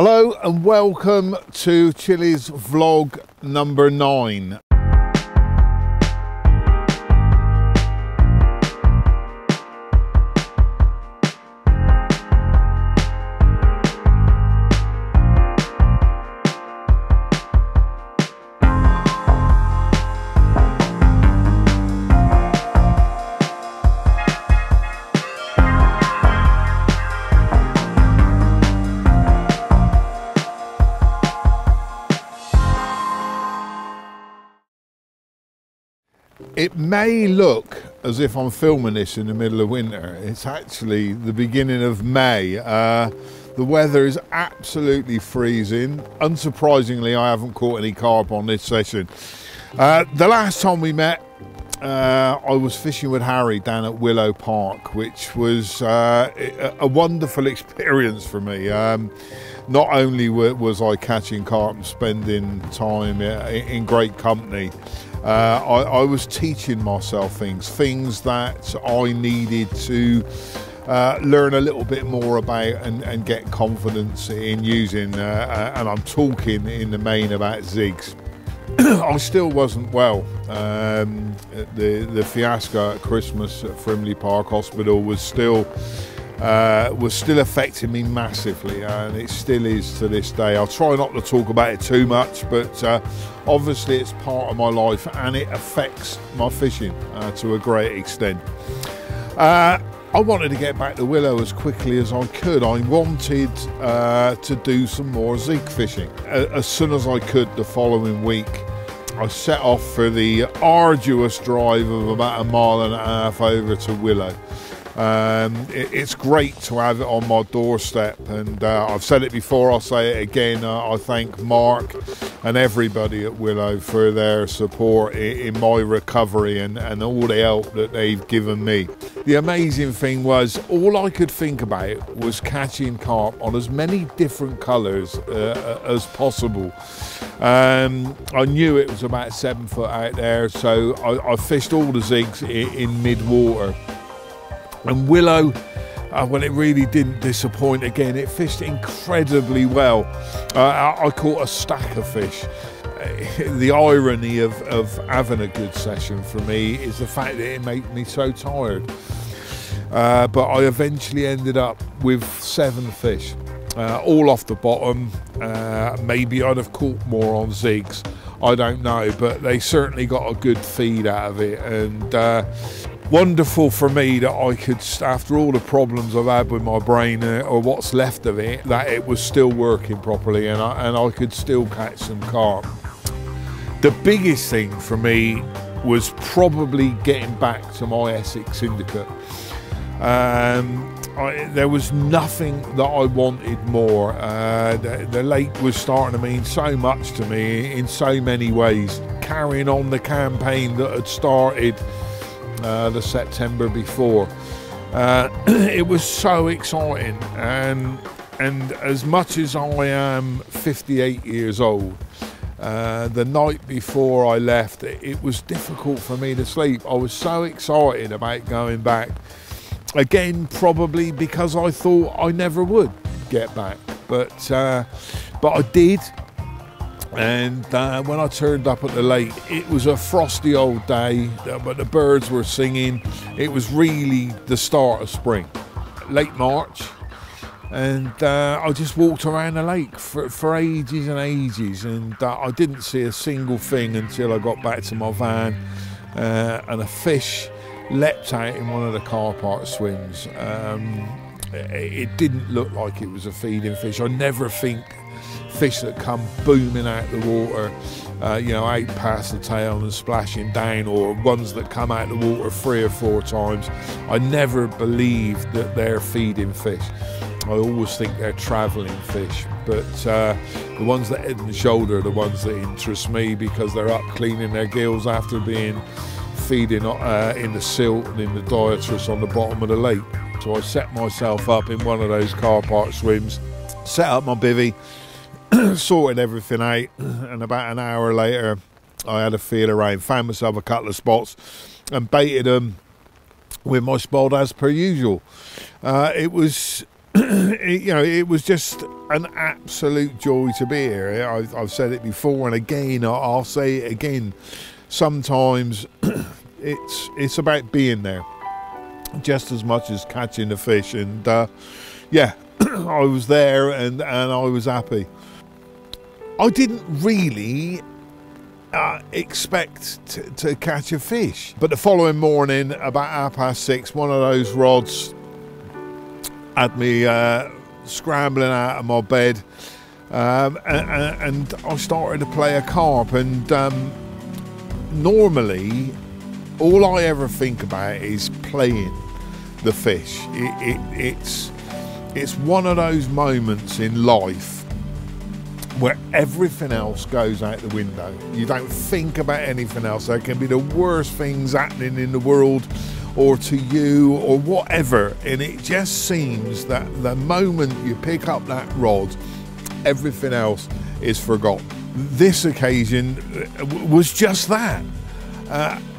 Hello and welcome to Chilly's vlog number 9. It may look as if I'm filming this in the middle of winter. It's actually the beginning of May. The weather is absolutely freezing. Unsurprisingly, I haven't caught any carp on this session. The last time we met, I was fishing with Harry down at Willow Park, which was a wonderful experience for me. Not only was I catching carp and spending time in great company, I was teaching myself things that I needed to learn a little bit more about and get confidence in using, and I'm talking in the main about zigs. I still wasn't well. The fiasco at Christmas at Frimley Park Hospital was still affecting me massively, and it still is to this day. I'll try not to talk about it too much, but obviously it's part of my life and it affects my fishing to a great extent. I wanted to get back to Willow as quickly as I could. I wanted to do some more zig fishing. As soon as I could the following week, I set off for the arduous drive of about 1.5 miles over to Willow. It's great to have it on my doorstep, and I've said it before, I'll say it again, I thank Mark and everybody at Willow for their support in my recovery and all the help that they've given me. The amazing thing was, all I could think about was catching carp on as many different colours as possible. I knew it was about 7 foot out there, so I fished all the zigs in mid-water. And Willow, well, it really didn't disappoint again. It fished incredibly well. I caught a stack of fish. The irony of having a good session for me is the fact that it made me so tired. But I eventually ended up with 7 fish, all off the bottom. Maybe I'd have caught more on zigs, I don't know, but they certainly got a good feed out of it. And wonderful for me that I could, after all the problems I've had with my brain or what's left of it, that it was still working properly and I could still catch some carp. The biggest thing for me was probably getting back to my Essex syndicate. There was nothing that I wanted more. The lake was starting to mean so much to me in so many ways. Carrying on the campaign that had started the September before, it was so exciting, and as much as I am 58 years old, the night before I left, it was difficult for me to sleep. I was so excited about going back again, probably because I thought I never would get back, but I did. And when I turned up at the lake, it was a frosty old day, but the birds were singing. It was really the start of spring, late March. And I just walked around the lake for ages and ages. And I didn't see a single thing until I got back to my van, and a fish leapt out in one of the car park swims. It didn't look like it was a feeding fish. I never think fish that come booming out the water, you know, out past the tail and splashing down, or ones that come out the water 3 or 4 times. I never believe that they're feeding fish. I always think they're travelling fish. But the ones that head and shoulder are the ones that interest me, because they're up cleaning their gills after being feeding in the silt and in the detritus on the bottom of the lake. So I set myself up in one of those car park swims, set up my bivvy, sorted everything out, and about an hour later I had a feel around, found myself a couple of spots and baited them with my spod as per usual. It was you know, it was just an absolute joy to be here. I've said it before, and again, I'll say it again. Sometimes it's about being there, just as much as catching the fish. And yeah, I was there, and I was happy. I didn't really expect to catch a fish, but the following morning, about 6:30, one of those rods had me scrambling out of my bed, and I started to play a carp. And normally, all I ever think about is playing the fish. It's one of those moments in life where everything else goes out the window. You don't think about anything else. There can be the worst things happening in the world, or to you, or whatever, and it just seems that the moment you pick up that rod, everything else is forgotten. This occasion was just that.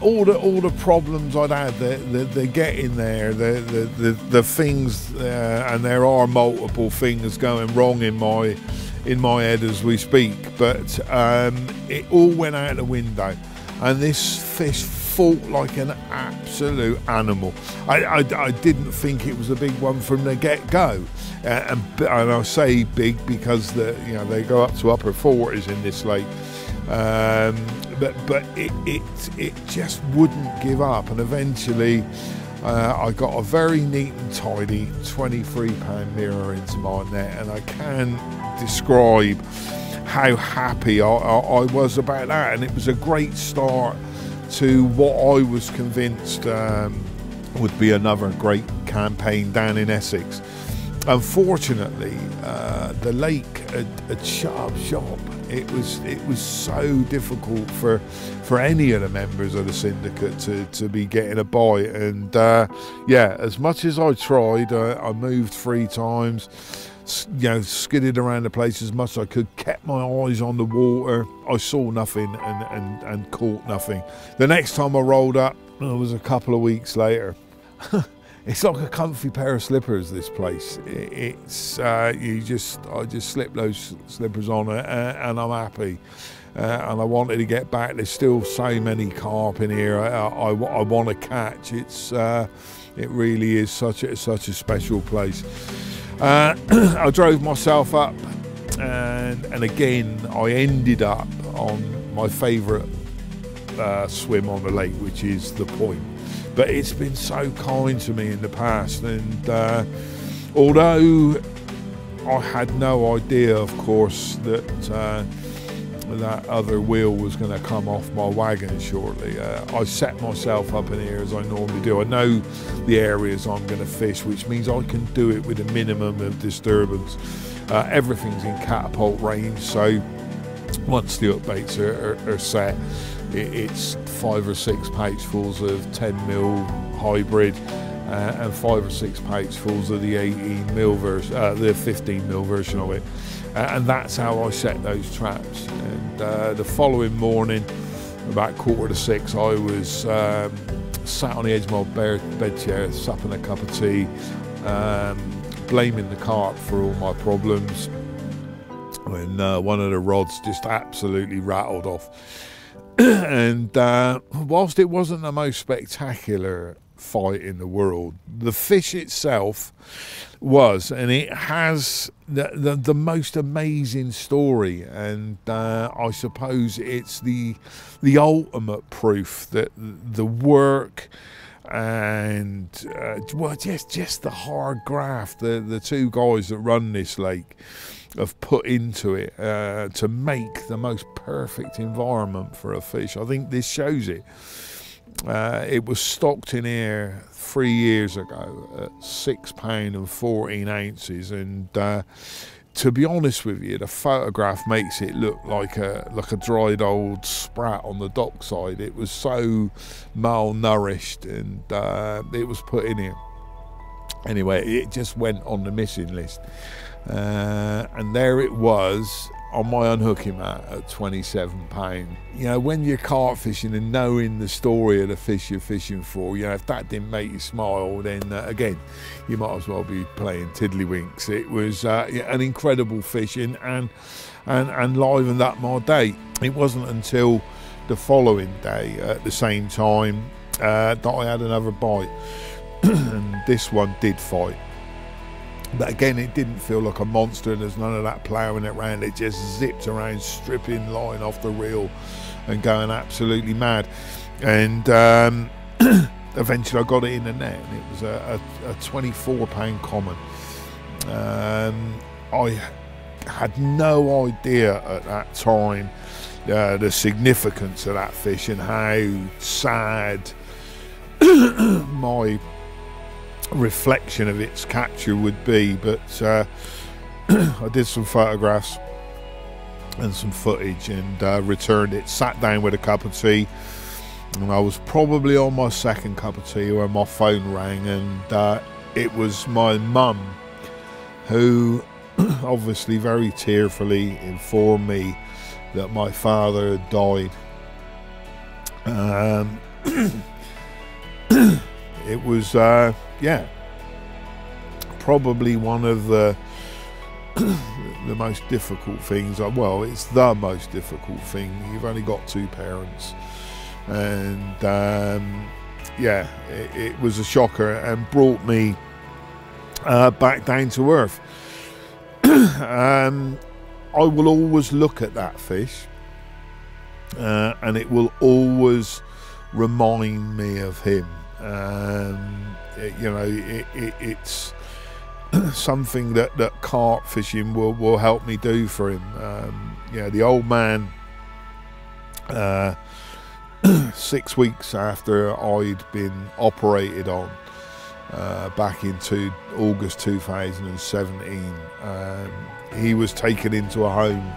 All the problems I'd had, the getting there, the things, and there are multiple things going wrong in my head as we speak, but it all went out the window, and this fish fought like an absolute animal. I didn't think it was a big one from the get-go, and I say big because they go up to upper 40s in this lake, but it just wouldn't give up, and eventually I got a very neat and tidy 23-pound mirror into my net, and I can describe how happy I was about that. And it was a great start to what I was convinced would be another great campaign down in Essex. Unfortunately, the lake had shut up shop. It was so difficult for any of the members of the syndicate to be getting a bite. And yeah, as much as I tried, I moved 3 times, you know, skidded around the place as much as I could, kept my eyes on the water. I saw nothing and caught nothing. The next time I rolled up, it was a couple of weeks later. It's like a comfy pair of slippers, this place. I just slip those slippers on, and I'm happy. And I wanted to get back. There's still so many carp in here I want to catch. It really is such a special place. I drove myself up, and again I ended up on my favourite swim on the lake, which is The Point. But it's been so kind to me in the past, and although I had no idea, of course, that that other wheel was going to come off my wagon shortly, I set myself up in here as I normally do. I know the areas I'm going to fish, which means I can do it with a minimum of disturbance. Everything's in catapult range, so once the upbaits are set, it's 5 or 6 pouchfuls of 10 mil hybrid, and 5 or 6 pouchfuls of the 18 mil version, the 15 mil version of it, and that's how I set those traps. And the following morning, about 6:15, I was sat on the edge of my bed chair, supping a cup of tea, blaming the carp for all my problems, when one of the rods just absolutely rattled off. And whilst it wasn't the most spectacular fight in the world, the fish itself was, and it has the most amazing story. And I suppose it's the ultimate proof that the work and well, just the hard graft the 2 guys that run this lake have put into it to make the most perfect environment for a fish. I think this shows it. It was stocked in here 3 years ago at £6 and 14 ounces, and to be honest with you, the photograph makes it look like a dried old sprat on the dockside. It was so malnourished, and it was put in here. Anyway, it just went on the missing list. And there it was on my unhooking mat at £27. You know, when you're carp fishing and knowing the story of the fish you're fishing for, you know, if that didn't make you smile, then again, you might as well be playing tiddlywinks. It was an incredible fishing and livened up my day. It wasn't until the following day at the same time that I had another bite. And this one did fight. But again, it didn't feel like a monster, and there's none of that ploughing it round. It just zipped around, stripping line off the reel and going absolutely mad. And eventually I got it in the net, and it was a 24-pound common. I had no idea at that time the significance of that fish and how sad my reflection of its capture would be, but I did some photographs and some footage and returned it, sat down with a cup of tea, and I was probably on my second cup of tea when my phone rang, and it was my mum who obviously very tearfully informed me that my father had died. It was yeah, probably one of the the most difficult things. Well, it's the most difficult thing. You've only got two parents, and yeah, it was a shocker and brought me back down to earth. I will always look at that fish, and it will always remind me of him. You know, it's something that carp fishing will help me do for him. You know, the old man, 6 weeks after I'd been operated on back into August 2017, he was taken into a home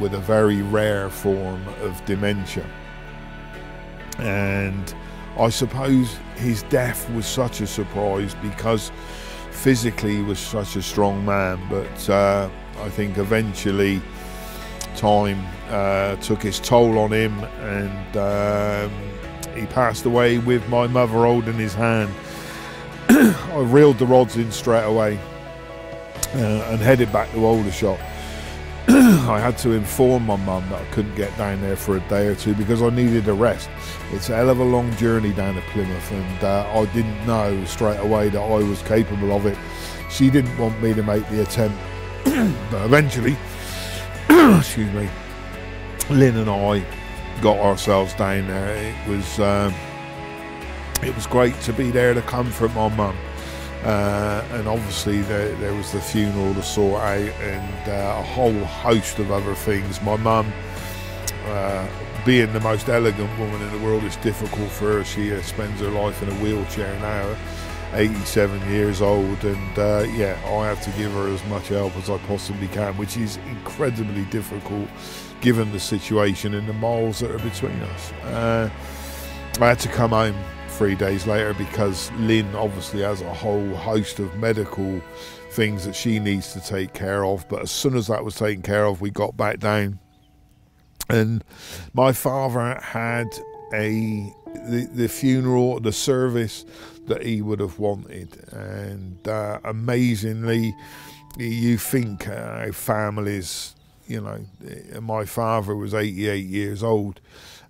with a very rare form of dementia. And I suppose his death was such a surprise because physically he was such a strong man, but I think eventually time took its toll on him, and he passed away with my mother holding his hand. I reeled the rods in straight away and headed back to Aldershot. I had to inform my mum that I couldn't get down there for a day or two because I needed a rest. It's a hell of a long journey down to Plymouth, and I didn't know straight away that I was capable of it. She didn't want me to make the attempt, but eventually, excuse me, Lynn and I got ourselves down there. It was great to be there to comfort my mum. And obviously there was the funeral to sort out, and a whole host of other things. My mum, being the most elegant woman in the world, it's difficult for her. She spends her life in a wheelchair now, 87 years old, and yeah, I have to give her as much help as I possibly can, which is incredibly difficult given the situation and the miles that are between us. I had to come home 3 days later because Lynn obviously has a whole host of medical things that she needs to take care of, but as soon as that was taken care of, we got back down, and my father had the funeral, the service that he would have wanted. And amazingly, you think families, you know, my father was 88 years old.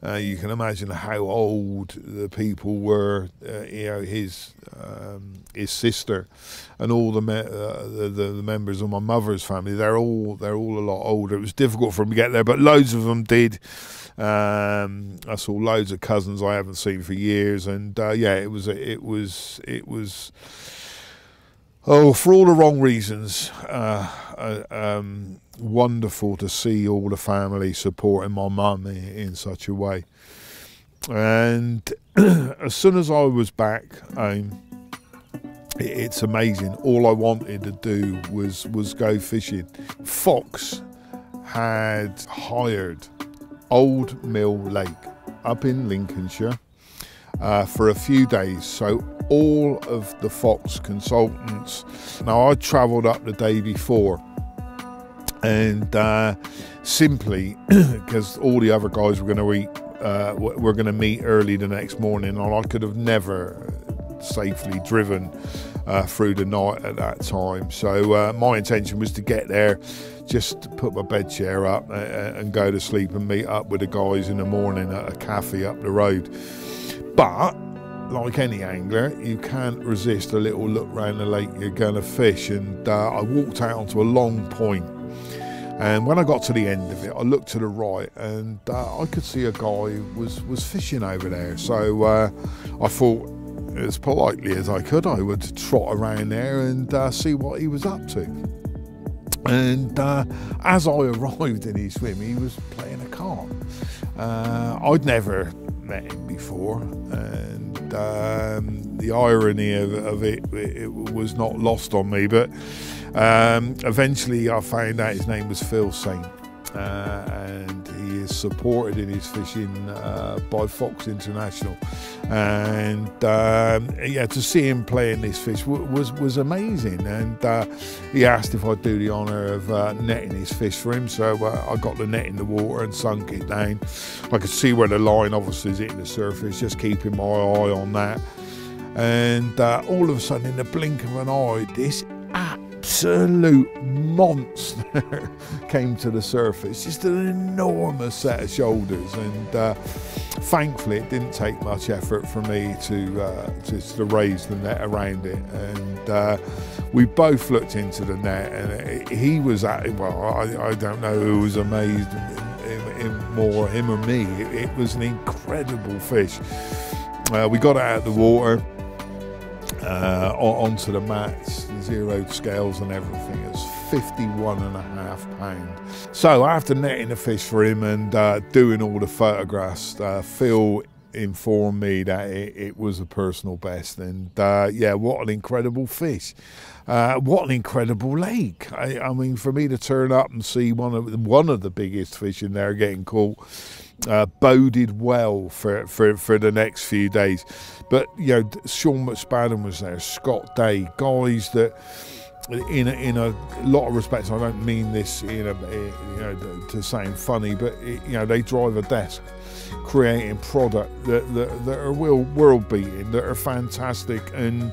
You can imagine how old the people were. You know, his sister and all the members of my mother's family. They're all a lot older. It was difficult for them to get there, but loads of them did. I saw loads of cousins I haven't seen for years, and yeah, it was. Oh, for all the wrong reasons, wonderful to see all the family supporting my mum in such a way. And as soon as I was back home, it's amazing. All I wanted to do was go fishing. Fox had hired Old Mill Lake up in Lincolnshire for a few days. So all of the Fox consultants. Now I travelled up the day before, and simply because all the other guys were going to meet early the next morning, and I could have never safely driven through the night at that time. So my intention was to get there, just put my bed chair up and go to sleep and meet up with the guys in the morning at a cafe up the road. But like any angler, you can't resist a little look round the lake you're going to fish, and I walked out onto a long point. And when I got to the end of it, I looked to the right, and I could see a guy was fishing over there. So I thought, as politely as I could, I would trot around there and see what he was up to. And as I arrived in his swim, he was playing a carp. I'd never met him before, and the irony of it was not lost on me, but eventually I found out his name was Phil Singh, and he is supported in his fishing by Fox International. And yeah, to see him playing this fish was amazing. And he asked if I'd do the honour of netting his fish for him, so I got the net in the water and sunk it down. I could see where the line obviously is hitting the surface, just keeping my eye on that. And all of a sudden, in the blink of an eye, this absolute monster came to the surface, just an enormous set of shoulders. And thankfully it didn't take much effort for me to raise the net around it. And we both looked into the net, and he was at it. Well, I don't know who was amazed more, him or me. It was an incredible fish. We got it out of the water, onto the mats, zeroed scales and everything. It's 51.5 pound. So after netting the fish for him and doing all the photographs, Phil informed me that it was a personal best. And yeah, what an incredible fish. What an incredible lake. I mean, for me to turn up and see one of the biggest fish in there getting caught boded well for the next few days. But you know, Sean McSpadden was there, Scott Day, guys that in a lot of respects, I don't mean this to sound funny, but they drive a desk creating product that are world beating, that are fantastic, and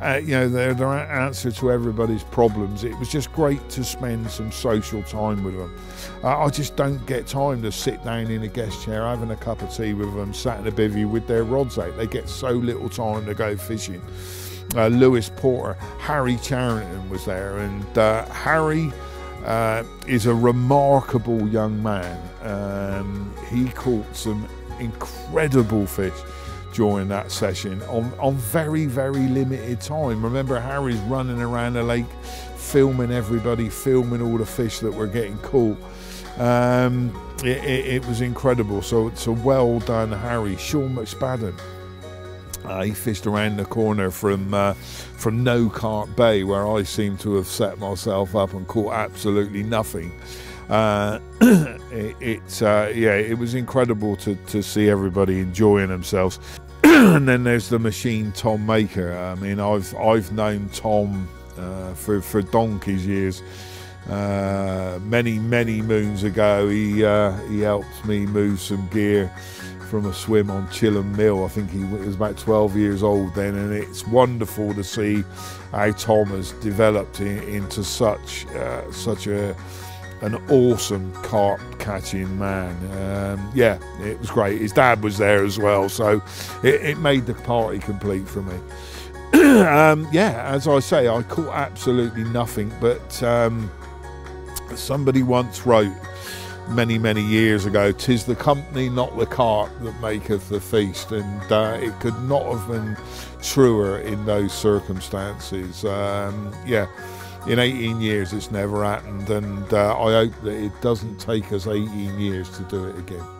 they're an answer to everybody's problems. It was just great to spend some social time with them. I just don't get time to sit down in a guest chair having a cup of tea with them, sat in a bivvy with their rods out. They get so little time to go fishing. Lewis Porter, Harry Charrington was there, and Harry is a remarkable young man. He caught some incredible fish during that session on very, very limited time. Remember, Harry's running around the lake, filming everybody, filming all the fish that were getting caught. It was incredible. So well done, Harry. Sean McSpadden. He fished around the corner from No Cart Bay, where I seem to have set myself up and caught absolutely nothing. It was incredible to see everybody enjoying themselves. And then there's the machine, Tom Maker. I mean, I've known Tom for donkey's years. Many moons ago, he helped me move some gear from a swim on Chilham Mill. I think he was about 12 years old then, and it's wonderful to see how Tom has developed into such an awesome carp catching man. Yeah, it was great. His dad was there as well, so it made the party complete for me. Yeah, as I say, I caught absolutely nothing, but somebody once wrote many years ago, "'Tis the company, not the carp, that maketh the feast," and it could not have been truer in those circumstances. Yeah, in 18 years it's never happened, and I hope that it doesn't take us 18 years to do it again.